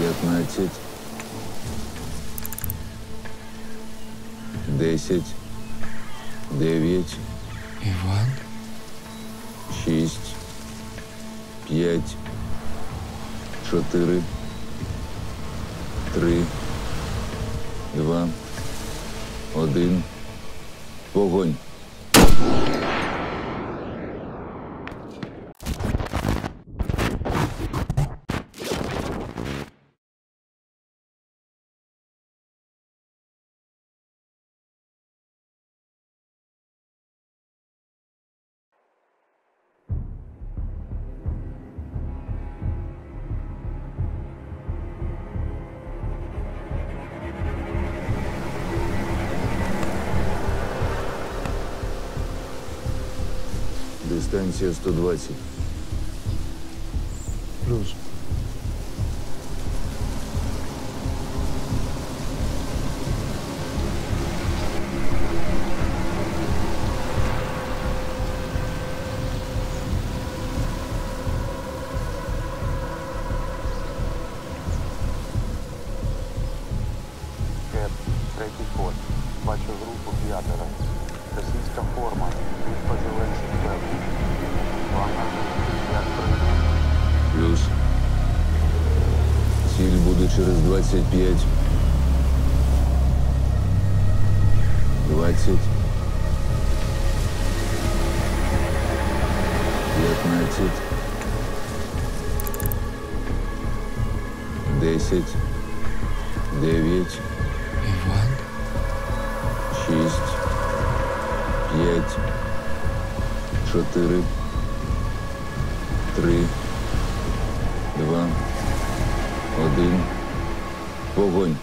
Лет на 10. 9. Іван? 6. 5. 4. 3. 2. 1. Вогонь. Дистанція 120. Плюс. Через 25, 20, 15, 10, 9, 6, 5, 4, 3, 2, 1. Вогонь.